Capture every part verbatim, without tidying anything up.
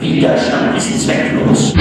Widerstand ist zwecklos.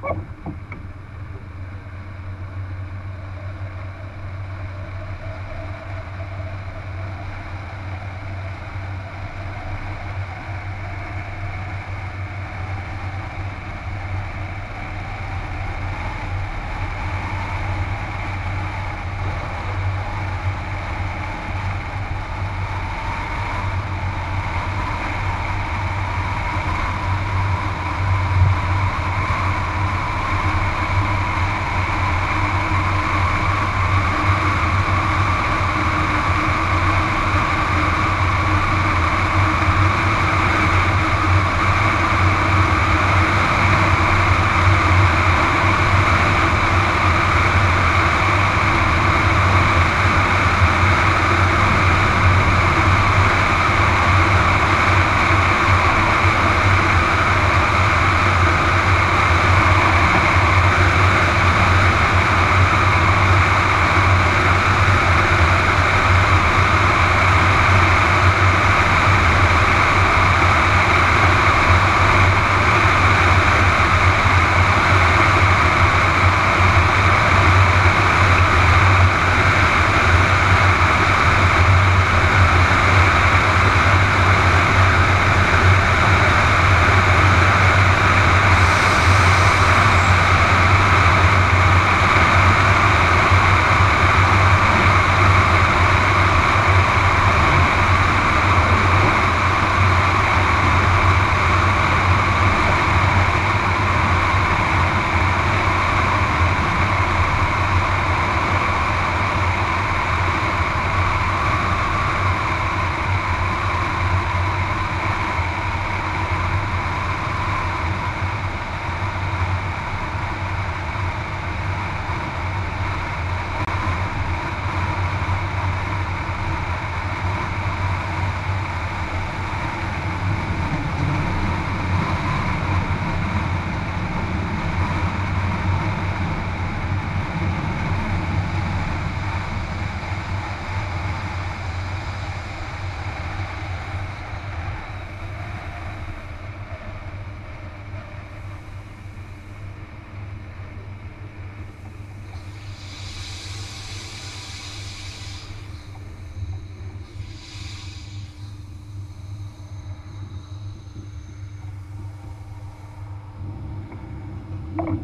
Thank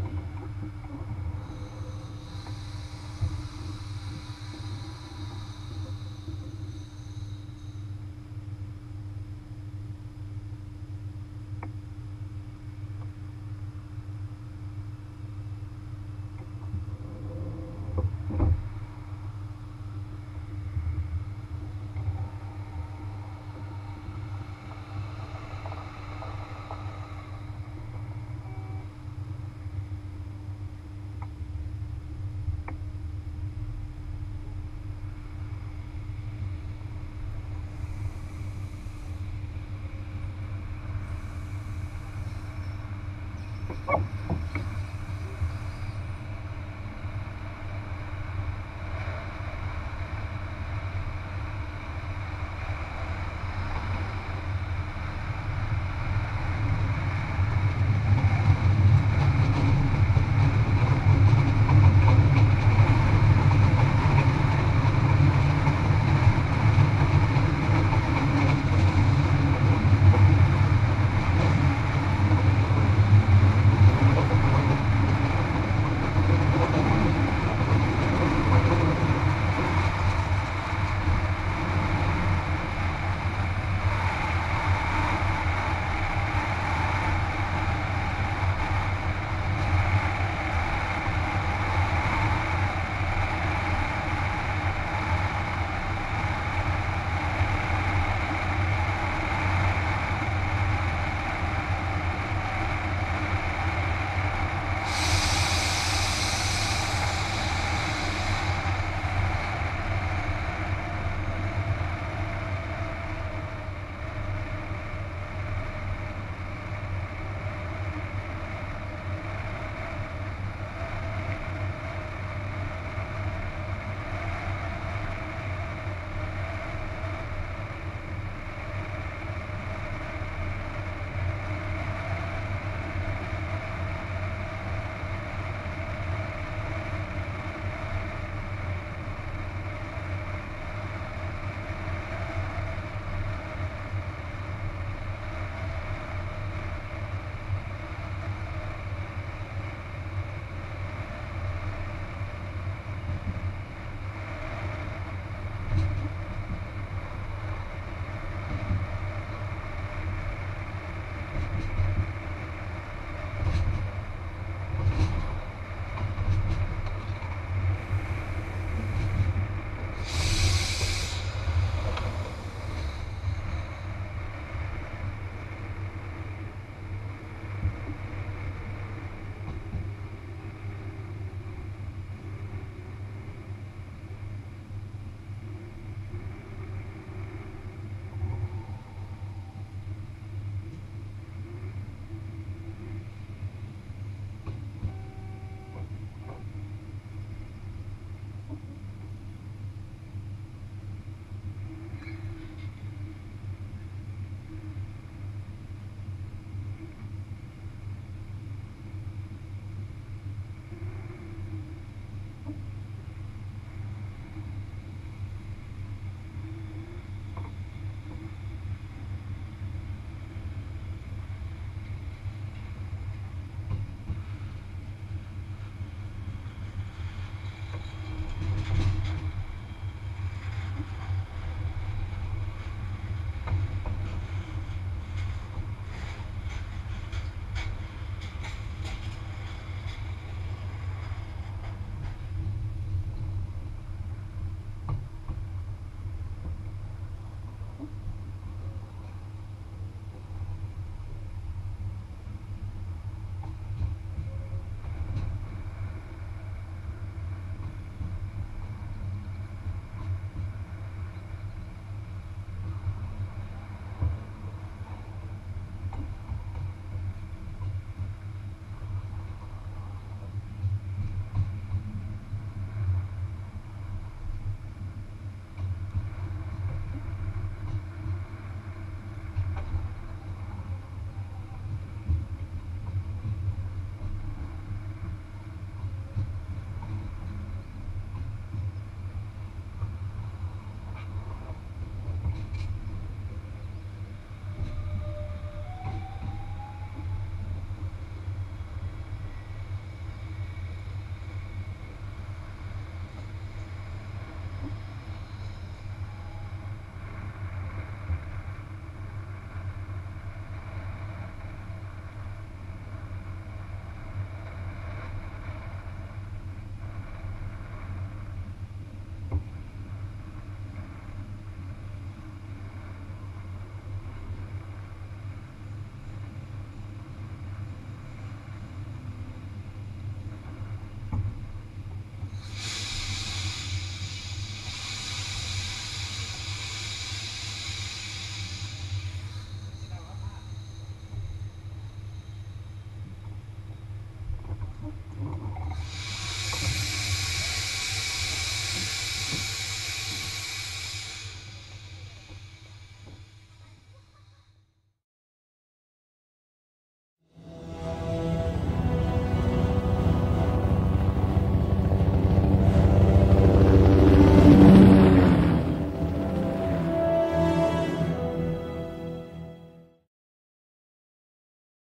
you.